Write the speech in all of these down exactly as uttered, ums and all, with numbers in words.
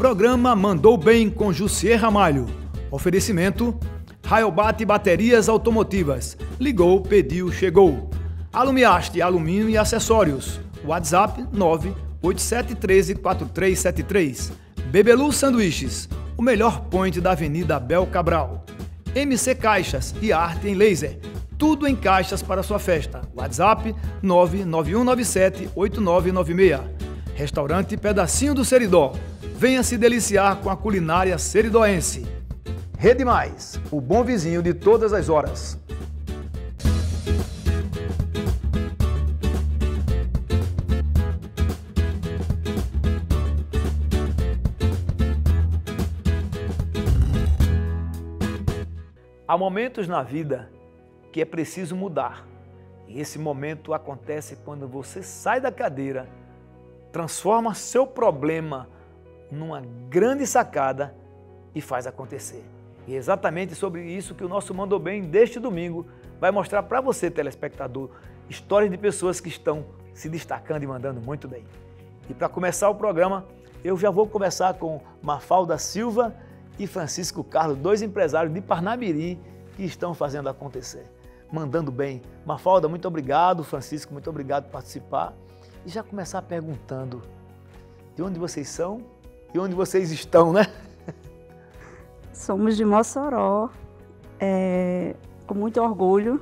Programa Mandou Bem com Jussiê Ramalho. Oferecimento: Rayobat Baterias Automotivas. Ligou, pediu, chegou. Alumiaste, alumínio e acessórios. WhatsApp nove oito sete um três quatro três sete três. Bebelu Sanduíches, o melhor point da Avenida Abel Cabral. M C Caixas e Arte em Laser. Tudo em caixas para sua festa. WhatsApp nove nove um nove sete oito nove nove seis. Restaurante Pedacinho do Seridó. Venha se deliciar com a culinária seridoense. Rede Mais, o bom vizinho de todas as horas. Há momentos na vida que é preciso mudar. E esse momento acontece quando você sai da cadeira, transforma seu problema numa grande sacada e faz acontecer. E é exatamente sobre isso que o nosso Mandou Bem deste domingo vai mostrar para você, telespectador, histórias de pessoas que estão se destacando e mandando muito bem. E para começar o programa, eu já vou começar com Mafalda Silva e Francisco Carlos, dois empresários de Parnamirim que estão fazendo acontecer, mandando bem. Mafalda, muito obrigado. Francisco, muito obrigado por participar. E já começar perguntando de onde vocês são e onde vocês estão, né? Somos de Mossoró, é, com muito orgulho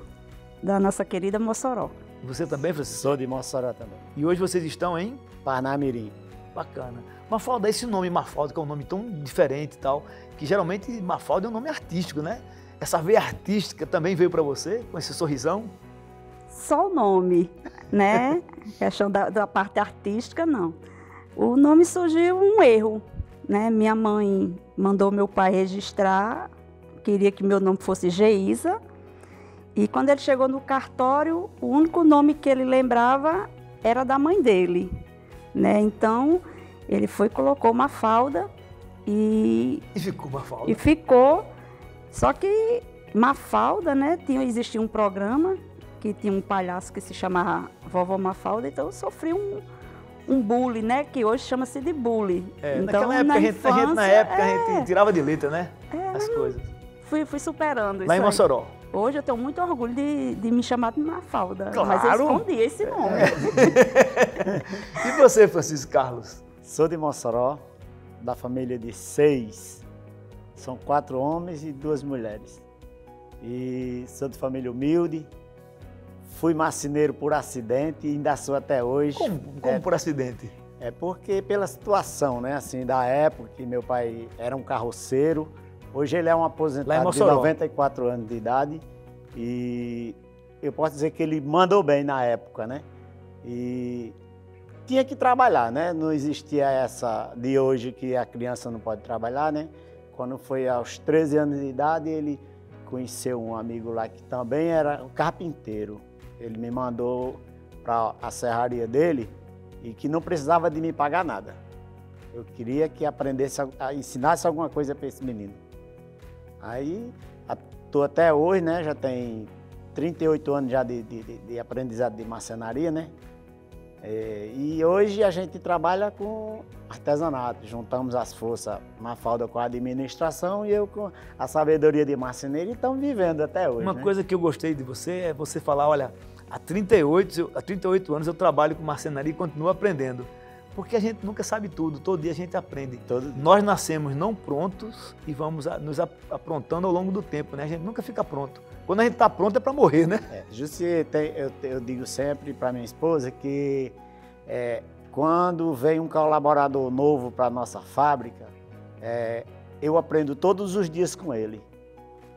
da nossa querida Mossoró. Você também, Francisco? Sou de Mossoró também. E hoje vocês estão em? Parnamirim. Bacana. Mafalda, esse nome Mafalda, que é um nome tão diferente e tal, que geralmente Mafalda é um nome artístico, né? Essa veia artística também veio para você, com esse sorrisão? Só o nome, né? A questão da, da parte artística, não. O nome surgiu um erro, né? Minha mãe mandou meu pai registrar, queria que meu nome fosse Geísa. E quando ele chegou no cartório, o único nome que ele lembrava era da mãe dele, né? Então, ele foi, colocou Mafalda e... E ficou Mafalda. E ficou. Só que Mafalda, né? Tinha, existia um programa que tinha um palhaço que se chamava Vovó Mafalda, então eu sofri um... um bullying, né? Que hoje chama-se de bullying. É, então, naquela época, na a gente, infância, a gente, na época é, a gente tirava de letra, né? É, as coisas. Fui, fui superando isso. Lá em Mossoró. Hoje eu tenho muito orgulho de, de me chamar de Mafalda. Claro. Mas eu escondi esse nome. É. E você, Francisco Carlos? Sou de Mossoró, da família de seis. São quatro homens e duas mulheres. E sou de família humilde. Fui marceneiro por acidente e ainda sou até hoje. Como, como é, por acidente? É porque pela situação, né? Assim, da época que meu pai era um carroceiro. Hoje ele é um aposentado de noventa e quatro anos de idade. E eu posso dizer que ele mandou bem na época, né? E tinha que trabalhar, né? Não existia essa de hoje que a criança não pode trabalhar, né? Quando foi aos treze anos de idade, ele conheceu um amigo lá que também era um carpinteiro. Ele me mandou para a serraria dele e que não precisava de me pagar nada. Eu queria que aprendesse, a, ensinasse alguma coisa para esse menino. Aí, estou até hoje, né? Já tem trinta e oito anos já de, de, de aprendizado de marcenaria, né? É, e hoje a gente trabalha com artesanato. Juntamos as forças, Mafalda com a administração e eu com a sabedoria de marceneiro e estamos vivendo até hoje. Uma né? coisa que eu gostei de você é você falar, olha, há trinta e oito, há trinta e oito anos eu trabalho com marcenaria e continuo aprendendo. Porque a gente nunca sabe tudo, todo dia a gente aprende. Todo dia. Nós nascemos não prontos e vamos nos aprontando ao longo do tempo, né? A gente nunca fica pronto. Quando a gente está pronto é para morrer, né? É, Jussiê, eu, eu digo sempre para minha esposa que é, quando vem um colaborador novo para a nossa fábrica, é, eu aprendo todos os dias com ele.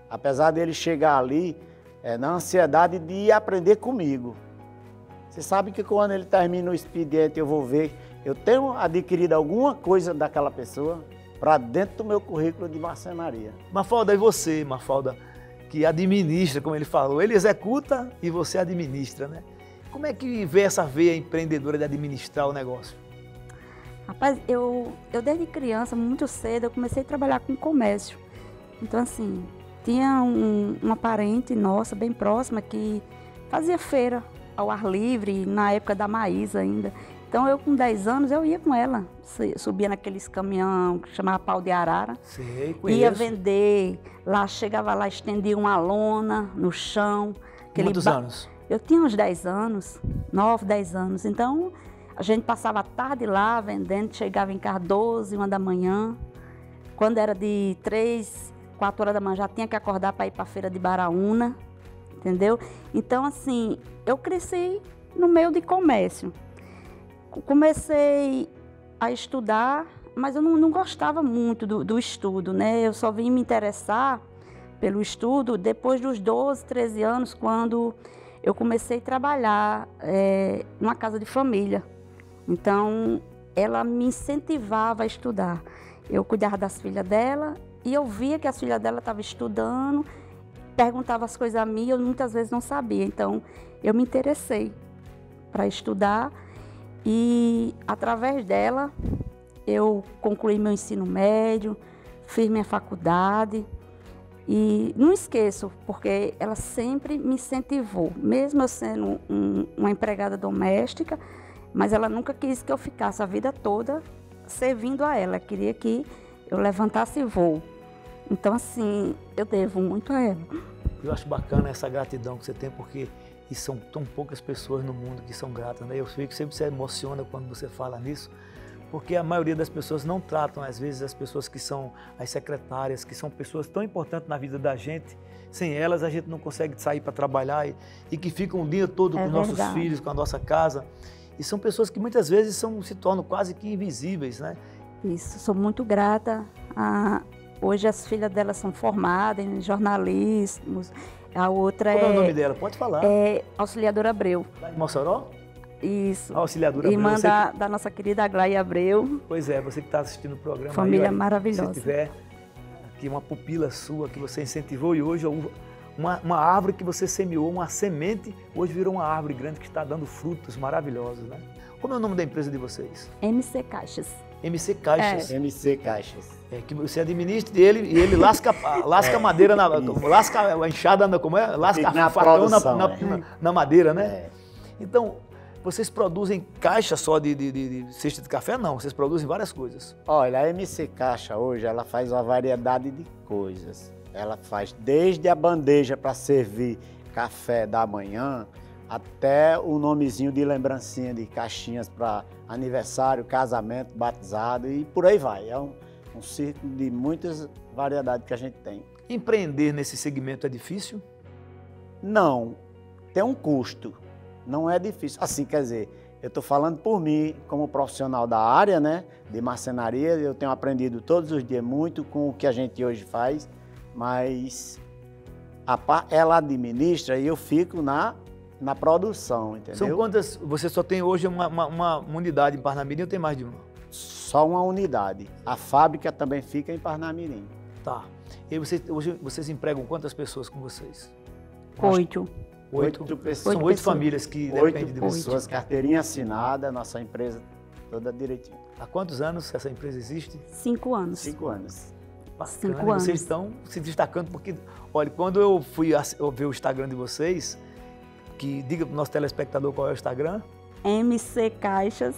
Apesar dele chegar ali, é, na ansiedade de aprender comigo. Você sabe que quando ele termina o expediente, eu vou ver... Eu tenho adquirido alguma coisa daquela pessoa para dentro do meu currículo de marcenaria. Mafalda, e você, Mafalda, que administra, como ele falou, ele executa e você administra, né? Como é que vê essa veia empreendedora de administrar o negócio? Rapaz, eu, eu desde criança, muito cedo, eu comecei a trabalhar com comércio. Então, assim, tinha um, uma parente nossa, bem próxima, que fazia feira ao ar livre, na época da Maísa ainda. Então eu com dez anos eu ia com ela, subia naqueles caminhão que chamava pau de arara. Sei, conheço. Ia vender, lá chegava lá, estendia uma lona no chão. Quantos ba... anos? Eu tinha uns dez anos, nove, dez anos, então a gente passava a tarde lá vendendo, chegava em casa doze, uma da manhã. Quando era de três, quatro horas da manhã já tinha que acordar para ir para a feira de Baraúna, entendeu? Então assim, eu cresci no meio de comércio. Comecei a estudar, mas eu não, não gostava muito do, do estudo, né? Eu só vim me interessar pelo estudo depois dos doze, treze anos, quando eu comecei a trabalhar é, numa casa de família. Então, ela me incentivava a estudar. Eu cuidava das filhas dela e eu via que as filhas dela estavam estudando, perguntava as coisas a mim, eu muitas vezes não sabia. Então, eu me interessei para estudar. E, através dela, eu concluí meu ensino médio, fiz minha faculdade. E não esqueço, porque ela sempre me incentivou, mesmo eu sendo um, uma empregada doméstica, mas ela nunca quis que eu ficasse a vida toda servindo a ela. Ela queria que eu levantasse voo. Então, assim, eu devo muito a ela. Eu acho bacana essa gratidão que você tem, porque... E são tão poucas pessoas no mundo que são gratas, né? Eu sei que sempre se emociona quando você fala nisso, porque a maioria das pessoas não tratam, às vezes, as pessoas que são as secretárias, que são pessoas tão importantes na vida da gente. Sem elas, a gente não consegue sair para trabalhar e, e que ficam o dia todo é com verdade. Nossos filhos, com a nossa casa. E são pessoas que, muitas vezes, são, se tornam quase que invisíveis, né? Isso, sou muito grata. Ah, hoje, as filhas delas são formadas em jornalismo. A outra é... Qual é o nome dela? Pode falar. É Auxiliadora Abreu. Lá de Mossoró? Isso. A Auxiliadora Abreu. Irmã da, que... da nossa querida Glaia Abreu. Pois é, você que está assistindo o programa. Família aí, olha, maravilhosa. Se tiver aqui uma pupila sua que você incentivou e hoje uma, uma árvore que você semeou, uma semente, hoje virou uma árvore grande que está dando frutos maravilhosos, né? Como é o nome da empresa de vocês? M C Caixas. M C Caixas. É. M C Caixas. É, que você administra e ele, ele lasca, lasca é. madeira, na, lasca a enxada, na, como é? Lasca na facão na, na, é. na, na madeira, né? É. Então, vocês produzem caixa só de, de, de, de cesta de café? Não, vocês produzem várias coisas. Olha, a M C Caixa hoje, ela faz uma variedade de coisas. Ela faz desde a bandeja para servir café da manhã, até o nomezinho de lembrancinha de caixinhas para aniversário, casamento, batizado e por aí vai. É um, um círculo de muitas variedades que a gente tem. Empreender nesse segmento é difícil? Não, tem um custo, não é difícil. Assim, quer dizer, eu estou falando por mim, como profissional da área, né, de marcenaria, eu tenho aprendido todos os dias muito com o que a gente hoje faz, mas a, ela administra e eu fico na... Na produção, entendeu? São quantas... Você só tem hoje uma, uma, uma unidade em Parnamirim ou tem mais de uma? Só uma unidade. A fábrica também fica em Parnamirim. Tá. E vocês, hoje vocês empregam quantas pessoas com vocês? Oito. Oito, oito pessoas. São oito famílias que oito dependem de vocês. Pessoas, carteirinha assinada, nossa empresa toda direitinho. Há quantos anos essa empresa existe? Cinco anos. Cinco anos. Bacana. Cinco anos. Vocês estão se destacando porque... Olha, quando eu fui ver o Instagram de vocês... Que diga para o nosso telespectador qual é o Instagram. M C Caixas.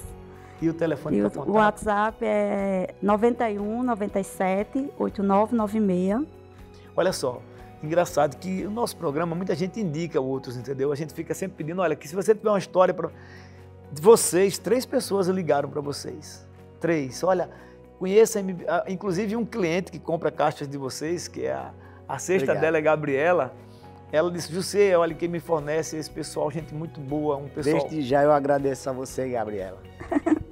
E o telefone para contato? O WhatsApp é nove um, nove sete, oito nove nove seis. Olha só, engraçado que o nosso programa, muita gente indica outros, entendeu? A gente fica sempre pedindo, olha, que se você tiver uma história para... Vocês, três pessoas ligaram para vocês. Três. Olha, conheça, inclusive, um cliente que compra caixas de vocês, que é a, a cesta Obrigado. dela é Gabriela. Ela disse, Jussiê, olha quem me fornece esse pessoal, gente muito boa, um pessoal... Desde já eu agradeço a você, Gabriela.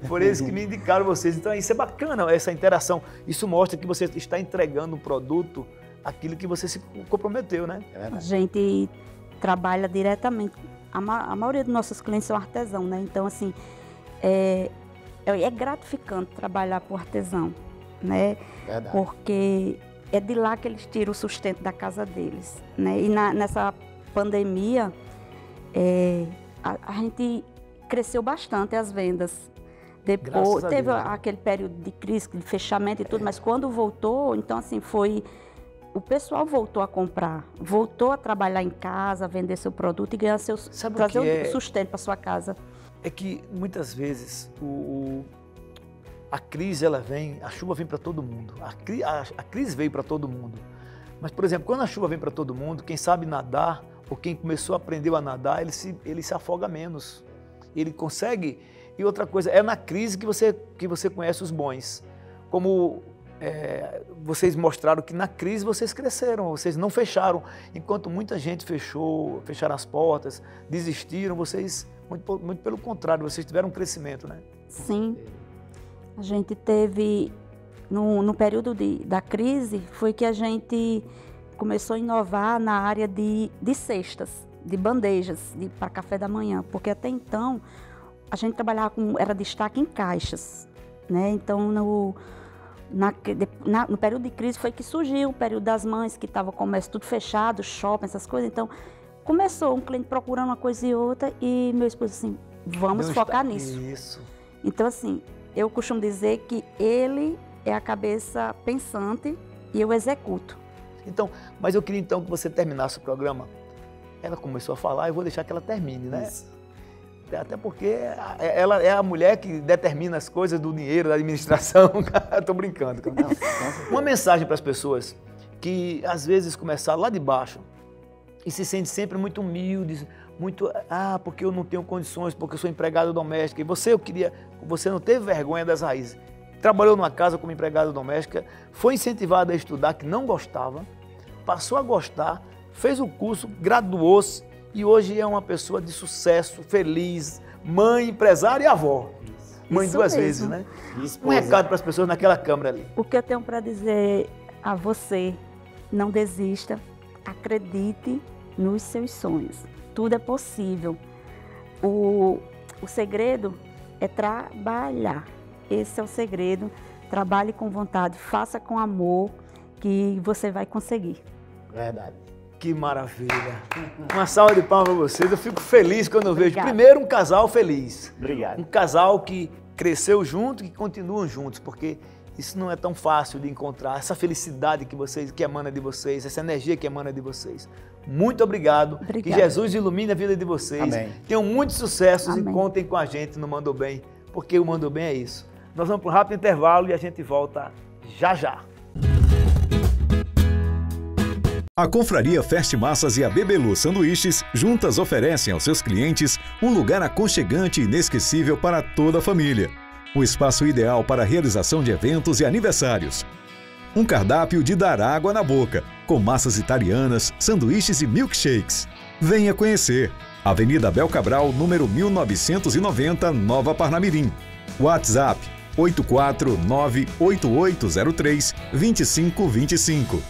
Por isso que me indicaram vocês. Então isso é bacana, essa interação. Isso mostra que você está entregando o produto, aquilo que você se comprometeu, né? É verdade. A gente trabalha diretamente. A, ma a maioria dos nossos clientes são artesãos, né? Então, assim, é, é gratificante trabalhar com artesão, né? Verdade. Porque... É de lá que eles tiram o sustento da casa deles, né? E na, nessa pandemia, é, a, a gente cresceu bastante as vendas. Depois teve aquele período de crise, de fechamento e tudo, é. mas quando voltou, então assim, foi... O pessoal voltou a comprar, voltou a trabalhar em casa, vender seu produto e ganhar seus, trazer o sustento para sua casa. é que muitas vezes o, o, a crise ela vem, a chuva vem para todo mundo, a, cri, a, a crise veio para todo mundo. Mas, por exemplo, quando a chuva vem para todo mundo, quem sabe nadar ou quem começou a aprender a nadar, ele se, ele se afoga menos, ele consegue. E outra coisa, é na crise que você, que você conhece os bons, como... É, vocês mostraram que na crise vocês cresceram, vocês não fecharam. Enquanto muita gente fechou, fecharam as portas, desistiram, vocês, muito, muito pelo contrário, vocês tiveram um crescimento, né? Sim. A gente teve, no, no período de, da crise, foi que a gente começou a inovar na área de, de cestas, de bandejas, de, para café da manhã, porque até então a gente trabalhava com, era destaque em caixas, né? Então, no... Na, na, no período de crise foi que surgiu o período das mães, que estava o comércio tudo fechado, shopping, essas coisas. Então, começou um cliente procurando uma coisa e outra e meu esposo assim, vamos Deus focar nisso. Isso. Então, assim, eu costumo dizer que ele é a cabeça pensante e eu executo. Então, mas eu queria então que você terminasse o programa. Ela começou a falar, eu vou deixar que ela termine, né? Isso. Até porque ela é a mulher que determina as coisas do dinheiro, da administração. Estou brincando. Uma mensagem para as pessoas que, às vezes, começaram lá de baixo e se sentem sempre muito humildes, muito, ah, porque eu não tenho condições, porque eu sou empregada doméstica. E você, eu queria, você não teve vergonha das raízes. Trabalhou numa casa como empregada doméstica, foi incentivada a estudar, que não gostava, passou a gostar, fez o curso, graduou-se, e hoje é uma pessoa de sucesso, feliz, mãe, empresária e avó. Isso. Mãe Isso duas mesmo. vezes, né? Isso, um recado é. para as pessoas naquela câmera ali. O que eu tenho para dizer a você, não desista, acredite nos seus sonhos. Tudo é possível. O, o segredo é trabalhar. Esse é o segredo. Trabalhe com vontade, faça com amor, que você vai conseguir. Verdade. Que maravilha. Uma salva de palmas para vocês. Eu fico feliz quando eu Obrigada. vejo, primeiro, um casal feliz. Obrigado. Um casal que cresceu junto, que continuam juntos, porque isso não é tão fácil de encontrar. Essa felicidade que vocês, que emana de vocês, essa energia que emana de vocês. Muito obrigado. Obrigada. Que Jesus ilumine a vida de vocês. Amém. Tenham muitos sucessos. Amém. E contem com a gente no Mandou Bem, porque o Mandou Bem é isso. Nós vamos para um rápido intervalo e a gente volta já já. A Confraria Fest Massas e a Bebelu Sanduíches juntas oferecem aos seus clientes um lugar aconchegante e inesquecível para toda a família. O espaço ideal para a realização de eventos e aniversários. Um cardápio de dar água na boca, com massas italianas, sanduíches e milkshakes. Venha conhecer. Avenida Abel Cabral, número mil novecentos e noventa, Nova Parnamirim. WhatsApp oito quatro nove, oito oito zero três, dois cinco dois cinco.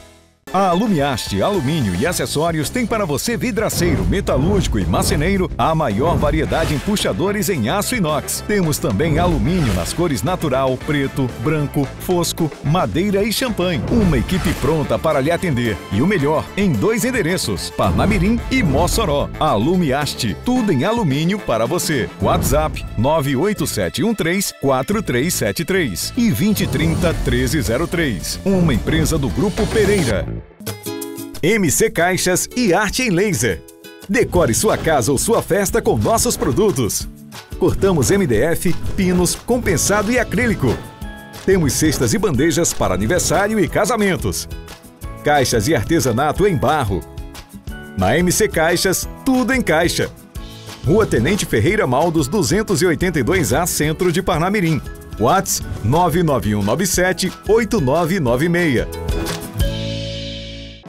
A Alumiaste Alumínio e Acessórios tem para você vidraceiro, metalúrgico e marceneiro a maior variedade em puxadores em aço inox. Temos também alumínio nas cores natural, preto, branco, fosco, madeira e champanhe. Uma equipe pronta para lhe atender. E o melhor, em dois endereços, Parnamirim e Mossoró. A Alumiaste, tudo em alumínio para você. WhatsApp nove oito sete um três, quatro três sete três e dois zero três zero, um três zero três. Uma empresa do Grupo Pereira. M C Caixas e Arte em Laser. Decore sua casa ou sua festa com nossos produtos. Cortamos M D F, pinos, compensado e acrílico. Temos cestas e bandejas para aniversário e casamentos. Caixas e artesanato em barro. Na M C Caixas, tudo em caixa. Rua Tenente Ferreira Maldos, duzentos e oitenta e dois A, Centro de Parnamirim. WhatsApp nove nove um nove sete, oito nove nove seis.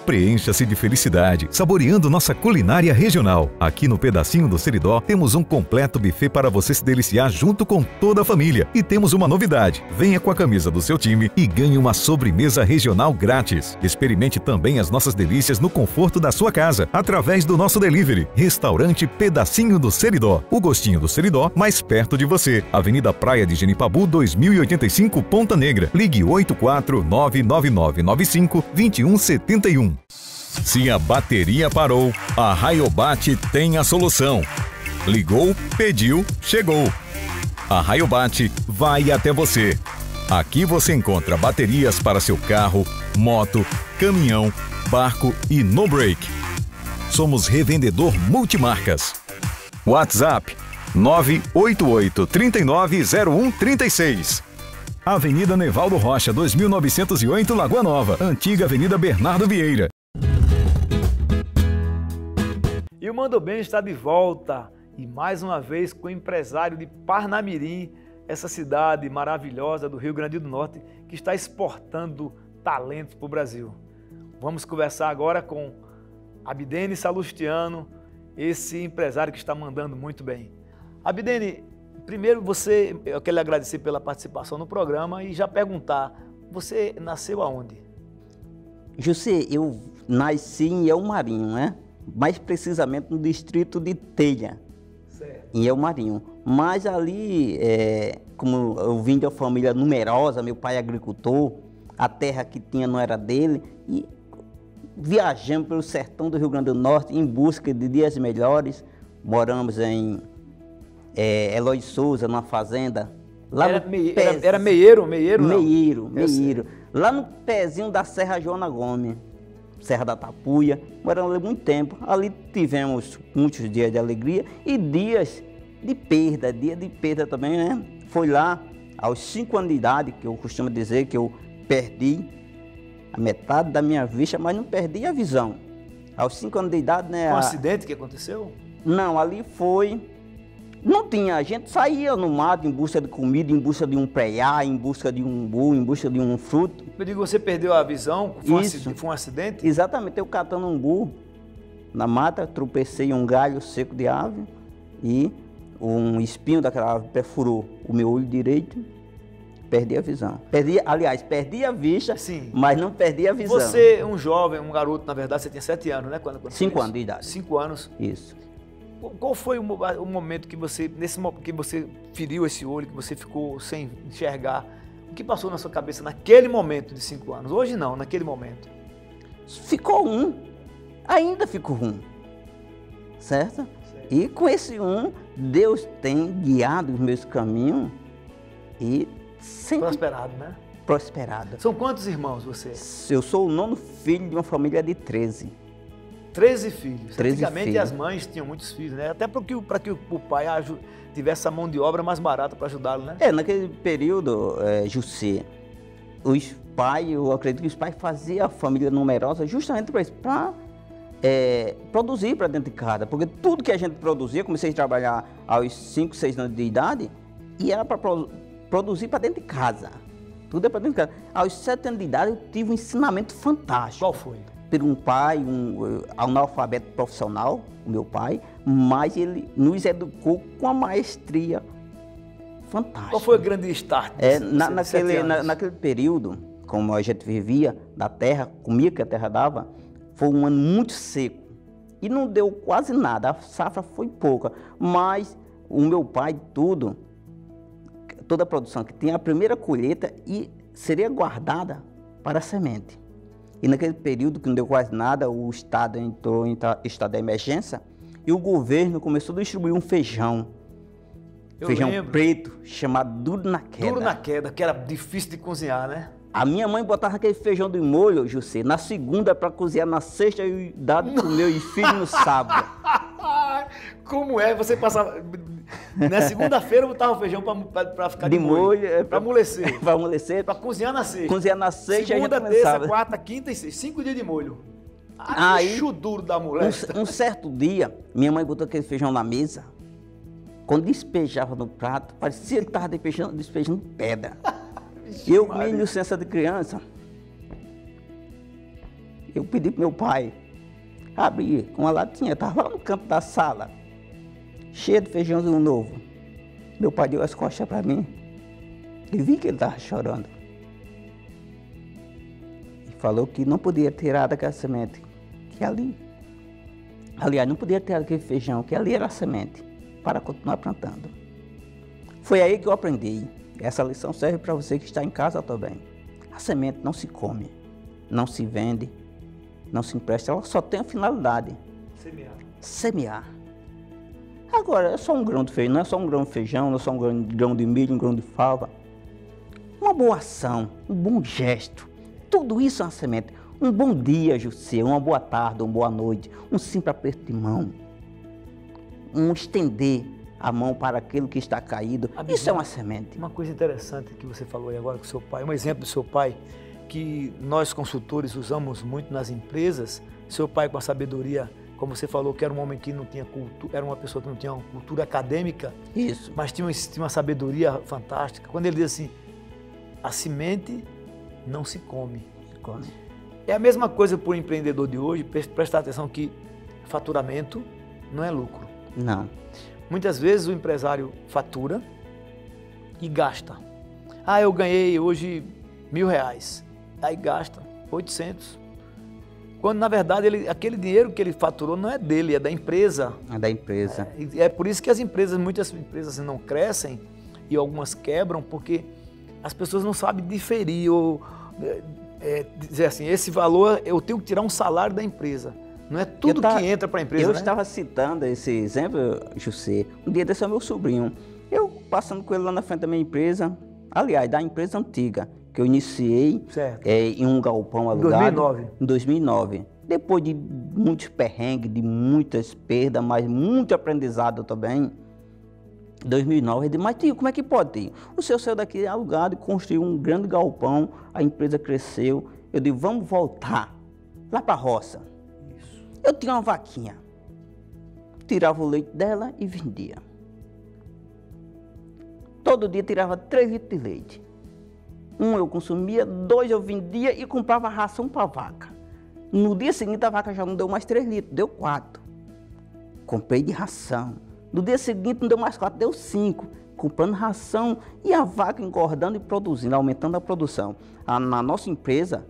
Preencha-se de felicidade, saboreando nossa culinária regional. Aqui no Pedacinho do Seridó, temos um completo buffet para você se deliciar junto com toda a família. E temos uma novidade. Venha com a camisa do seu time e ganhe uma sobremesa regional grátis. Experimente também as nossas delícias no conforto da sua casa, através do nosso delivery. Restaurante Pedacinho do Seridó. O gostinho do Seridó mais perto de você. Avenida Praia de Genipabu, dois mil e oitenta e cinco, Ponta Negra. Ligue oito quatro nove, nove nove nove cinco, dois um sete um. Se a bateria parou, a Rayobat tem a solução. Ligou, pediu, chegou. A Rayobat vai até você. Aqui você encontra baterias para seu carro, moto, caminhão, barco e no break. Somos revendedor multimarcas. WhatsApp nove oito oito, três nove zero um, três seis. Avenida Nevaldo Rocha, dois mil novecentos e oito, Lagoa Nova. Antiga Avenida Bernardo Vieira. E o Mandou Bem está de volta, e mais uma vez com o empresário de Parnamirim, essa cidade maravilhosa do Rio Grande do Norte, que está exportando talento para o Brasil. Vamos conversar agora com Abdeni Salustiano, esse empresário que está mandando muito bem. Abdeni, primeiro você, eu quero lhe agradecer pela participação no programa e já perguntar, você nasceu aonde? Jussiê, eu nasci em Ielmo Marinho, né? Mais precisamente no distrito de Telha, certo, em Ielmo Marinho. Mas ali, é, como eu vim de uma família numerosa, meu pai é agricultor, a terra que tinha não era dele, e viajamos pelo sertão do Rio Grande do Norte em busca de dias melhores. Moramos em é, Eloy Souza, numa fazenda. Lá era, no mei, era, era meieiro? Meieiro, meieiro, meieiro. Lá no pezinho da Serra Joana Gomes, Serra da Tapuia, moramos ali muito tempo. Ali tivemos muitos dias de alegria e dias de perda, dia de perda também, né? Foi lá, aos cinco anos de idade, que eu costumo dizer que eu perdi a metade da minha vista, mas não perdi a visão. Aos cinco anos de idade, né? Foi um a... acidente que aconteceu? Não, ali foi... Não tinha, a gente saía no mato em busca de comida, em busca de um preá, em busca de um umbu, em busca de um fruto. Eu digo, você perdeu a visão? Foi, isso. Um, foi um acidente? Exatamente, eu catando um umbu na mata, tropecei em um galho seco de ave e um espinho daquela ave perfurou o meu olho direito, perdi a visão. Perdi, aliás, perdi a vista, sim, mas não perdi a visão. Você, um jovem, um garoto, na verdade, você tinha sete anos, né? Quando, quando Cinco anos de idade. Cinco anos. Isso. Qual foi o momento que você, nesse que você feriu esse olho, que você ficou sem enxergar? O que passou na sua cabeça naquele momento de cinco anos? Hoje não, naquele momento. Ficou um, ainda ficou um, certo? Certo. E com esse um, Deus tem guiado os meus caminhos e sempre... Prosperado, né? Prosperado. São quantos irmãos você? Eu sou o nono filho de uma família de treze. treze filhos. Antigamente as mães tinham muitos filhos, né? Até para que, que o pai tivesse a mão de obra mais barata para ajudá-lo, né? É, naquele período, é, Jussiê, os pais, eu acredito que os pais faziam a família numerosa justamente para é, produzir para dentro de casa. Porque tudo que a gente produzia, comecei a trabalhar aos cinco, seis anos de idade, e era para pro, produzir para dentro de casa. Tudo é para dentro de casa. Aos sete anos de idade eu tive um ensinamento fantástico. Qual foi? Por um pai, um analfabeto um profissional, o meu pai, mas ele nos educou com a maestria fantástica. Qual foi o grande start? É, na, naquele, na, naquele período, como a gente vivia da terra, comia que a terra dava, foi um ano muito seco e não deu quase nada, a safra foi pouca, mas o meu pai, tudo, toda a produção que tinha, a primeira colheita e seria guardada para a semente. E naquele período que não deu quase nada, o Estado entrou em estado de emergência e o governo começou a distribuir um feijão. Eu feijão lembro. Preto, chamado duro na queda. Duro na queda, que era difícil de cozinhar, né? A minha mãe botava aquele feijão de molho, Jussiê, na segunda para cozinhar, na sexta eu dava para o meu filho no sábado. Como é? Você passava... Na segunda-feira eu botava o feijão para ficar de, de molho, molho para amolecer. Para amolecer. Para cozinhar na sexta. Cozinhar na sexta. Segunda, terça, quarta, quinta e sexta. Cinco dias de molho. Aí, o duro da molesta. Um, um certo dia, minha mãe botou aquele feijão na mesa. Quando despejava no prato, parecia que estava despejando, despejando pedra. Eu, com licença de criança, eu pedi para meu pai abrir uma latinha. Estava lá no canto da sala, cheia de feijãozinho novo. Meu pai deu as costas para mim e vi que ele estava chorando. E falou que não podia tirar daquela semente, que ali, aliás, não podia tirar daquele feijão, que ali era a semente, para continuar plantando. Foi aí que eu aprendi. Essa lição serve para você que está em casa também. A semente não se come, não se vende, não se empresta, ela só tem a finalidade. Semear. Semear. Agora, é só um grão de feijão, não é só um grão de feijão, não é só um grão de, grão de milho, um grão de fava. Uma boa ação, um bom gesto, tudo isso é uma semente. Um bom dia, Jussiê, uma boa tarde, uma boa noite, um simples aperto de mão, um estender a mão para aquilo que está caído. Abdeni, isso é uma semente. Uma coisa interessante que você falou aí agora com seu pai, um exemplo do seu pai, que nós consultores usamos muito nas empresas. Seu pai, com a sabedoria, como você falou, que era um homem que não tinha cultura, era uma pessoa que não tinha uma cultura acadêmica, isso, mas tinha uma, tinha uma sabedoria fantástica. Quando ele diz assim, a semente não se come. Se come. É a mesma coisa para o empreendedor de hoje, prestar atenção que faturamento não é lucro. Não. Muitas vezes o empresário fatura e gasta. Ah, eu ganhei hoje mil reais. Aí gasta oitocentos. Quando, na verdade, ele, aquele dinheiro que ele faturou não é dele, é da empresa. É da empresa. É, é por isso que as empresas, muitas empresas não crescem e algumas quebram, porque as pessoas não sabem diferir ou é, dizer assim, esse valor eu tenho que tirar um salário da empresa. Não é tudo tava, que entra para a empresa, Eu né? estava citando esse exemplo, Jussiê. Um dia desse é meu sobrinho. Eu passando com ele lá na frente da minha empresa, aliás, da empresa antiga, que eu iniciei é, em um galpão alugado. dois mil e nove. Em dois mil e nove. Depois de muitos perrengues, de muitas perdas, mas muito aprendizado também. Em dois mil e nove, eu disse, mas tio, como é que pode, tio? O seu saiu daqui alugado, construiu um grande galpão, a empresa cresceu. Eu disse, vamos voltar lá para a roça. Isso. Eu tinha uma vaquinha, tirava o leite dela e vendia. Todo dia tirava três litros de leite. Um eu consumia, dois eu vendia e comprava ração para a vaca. No dia seguinte a vaca já não deu mais três litros, deu quatro. Comprei de ração. No dia seguinte não deu mais quatro, deu cinco. Comprando ração e a vaca engordando e produzindo, aumentando a produção. A, na nossa empresa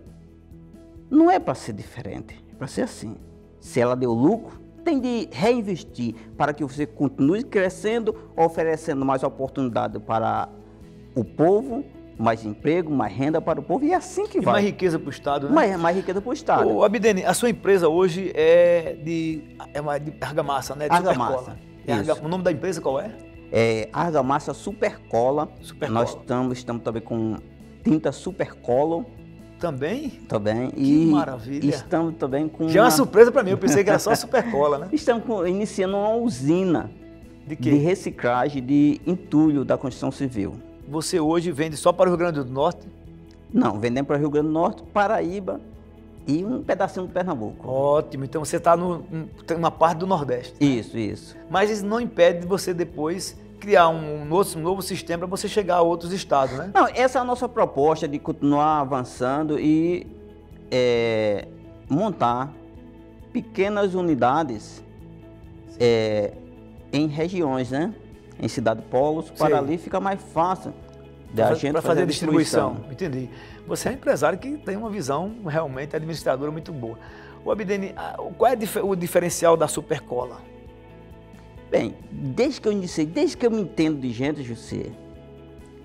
não é para ser diferente, é para ser assim. Se ela deu lucro, tem de reinvestir para que você continue crescendo, oferecendo mais oportunidade para o povo, mais emprego, mais renda para o povo, e é assim que e vai. mais riqueza para o Estado, né? Mais, mais riqueza para o Estado. Ô, Abdeni, a sua empresa hoje é de, é uma, de argamassa, né? De argamassa. É arga, o nome da empresa qual é? É Argamassa Supercola. Supercola. Nós estamos, estamos também com tinta Supercola. Também? Também. Que e maravilha. Estamos também com... Já é uma surpresa para mim, eu pensei que era só Supercola, né? Estamos com, iniciando uma usina de, de reciclagem de entulho da construção civil. Você hoje vende só para o Rio Grande do Norte? Não, vendemos para o Rio Grande do Norte, Paraíba e um pedacinho do Pernambuco. Ótimo, então você está numa parte do Nordeste. Né? Isso, isso. Mas isso não impede de você depois criar um, um, novo, um novo sistema para você chegar a outros estados, né? Não, essa é a nossa proposta de continuar avançando e é, montar pequenas unidades é, em regiões, né? Em cidade polos, para Sim. ali fica mais fácil da gente para fazer, fazer a distribuição. distribuição. Entendi. Você é um empresário que tem uma visão realmente administradora muito boa. O Abdeni, qual é o diferencial da Supercola? Bem, desde que eu iniciei, desde que eu me entendo de gente, Jussiê,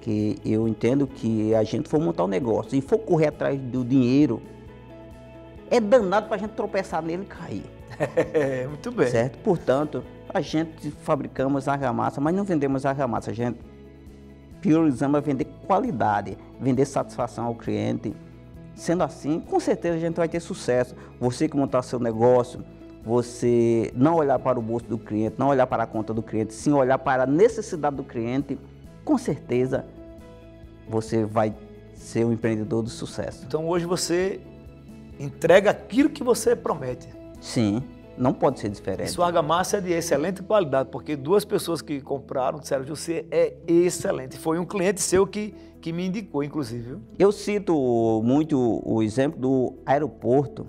que eu entendo que a gente for montar um negócio e for correr atrás do dinheiro, é danado para a gente tropeçar nele e cair. É, muito bem. Certo? Portanto, a gente fabricamos argamassa, mas não vendemos argamassa, a gente priorizamos a vender qualidade, vender satisfação ao cliente. Sendo assim, com certeza a gente vai ter sucesso. Você que montar seu negócio, você não olhar para o bolso do cliente, não olhar para a conta do cliente, sim olhar para a necessidade do cliente, com certeza você vai ser um empreendedor de sucesso. Então hoje você entrega aquilo que você promete. Sim. Não pode ser diferente. Sua argamassa é de excelente qualidade, porque duas pessoas que compraram disseram que você é excelente. Foi um cliente seu que, que me indicou, inclusive. Eu cito muito o exemplo do aeroporto.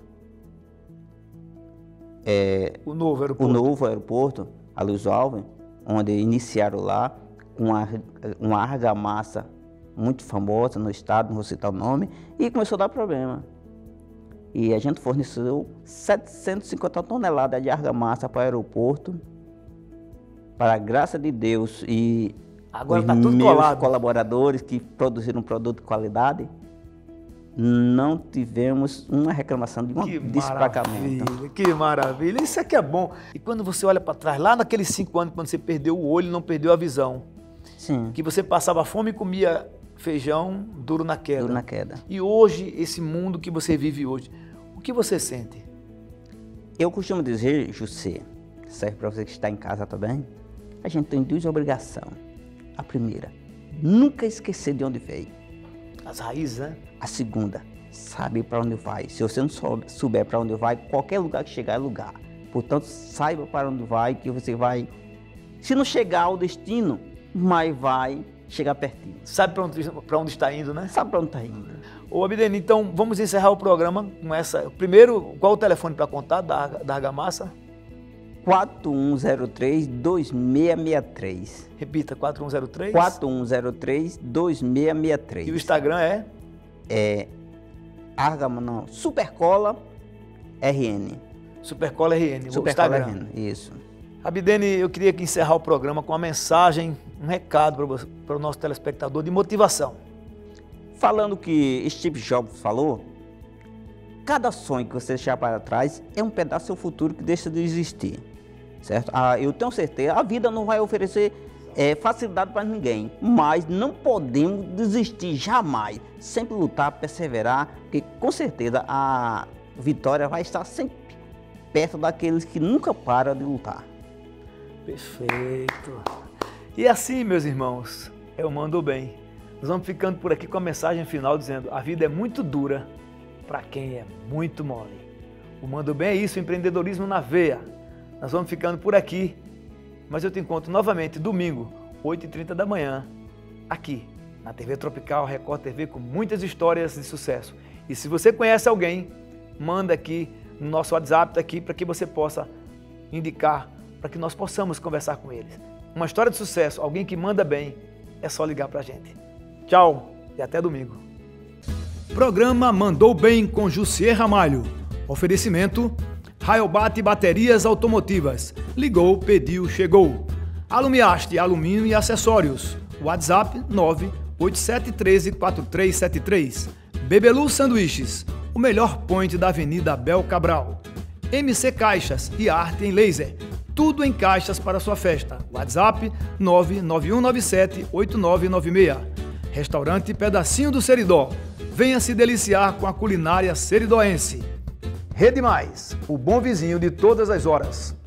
É, o novo aeroporto. O novo aeroporto, a Luiz Alves, onde iniciaram lá uma, uma argamassa muito famosa no estado, não vou citar o nome, e começou a dar problema. E a gente forneceu setecentas e cinquenta toneladas de argamassa para o aeroporto, para a graça de Deus e agora os tá tudo meus colado. colaboradores que produziram um produto de qualidade, não tivemos uma reclamação de um que despacamento. Maravilha, que maravilha, isso é que é bom. E quando você olha para trás, lá naqueles cinco anos, quando você perdeu o olho, não perdeu a visão, Sim. que você passava fome e comia... Feijão duro na queda. Duro na queda. E hoje, esse mundo que você vive hoje, o que você sente? Eu costumo dizer, Jussiê, serve para você que está em casa também, A gente tem duas obrigações. A primeira, nunca esquecer de onde veio. As raízes, né? A segunda, saber para onde vai. Se você não souber para onde vai, qualquer lugar que chegar é lugar. Portanto, saiba para onde vai, que você vai... Se não chegar ao destino, mas vai chegar pertinho. Sabe para onde, para onde está indo, né? Sabe para onde está indo. Ô, Abdeni, então vamos encerrar o programa com essa... Primeiro, qual o telefone para contar da, da argamassa? quatro um zero três, dois seis seis três. Repita, quatro um zero três? quatro um zero três, dois seis seis três. E o Instagram é? É... Argama, não. Supercola R N. Supercola R N. Supercola R N, isso. Abdeni, eu queria aqui encerrar o programa com uma mensagem, um recado para o nosso telespectador de motivação. Falando o que Steve Jobs falou, cada sonho que você deixar para trás é um pedaço do seu futuro que deixa de existir, certo? Ah, eu tenho certeza, a vida não vai oferecer é, facilidade para ninguém, mas não podemos desistir jamais, sempre lutar, perseverar, porque com certeza a vitória vai estar sempre perto daqueles que nunca param de lutar. Perfeito. E assim, meus irmãos, eu mando bem. Nós vamos ficando por aqui com a mensagem final dizendo: a vida é muito dura para quem é muito mole. O Mandou Bem é isso, empreendedorismo na veia. Nós vamos ficando por aqui, mas eu te encontro novamente domingo, oito e trinta da manhã, aqui na T V Tropical Record T V, com muitas histórias de sucesso. E se você conhece alguém, manda aqui no nosso WhatsApp, tá aqui, para que você possa indicar, para que nós possamos conversar com eles. Uma história de sucesso, alguém que manda bem, é só ligar para a gente. Tchau e até domingo. Programa Mandou Bem com Jussiê Ramalho. Oferecimento, Rayobat Baterias Automotivas. Ligou, pediu, chegou. Alumiaste, alumínio e acessórios. WhatsApp nove oito sete um três quatro três sete três. Bebelu Sanduíches, o melhor point da Avenida Abel Cabral. M C Caixas e Arte em Laser. Tudo em caixas para sua festa. WhatsApp nove nove um nove sete oito nove nove seis. Restaurante Pedacinho do Seridó. Venha se deliciar com a culinária seridoense. Rede Mais, o bom vizinho de todas as horas.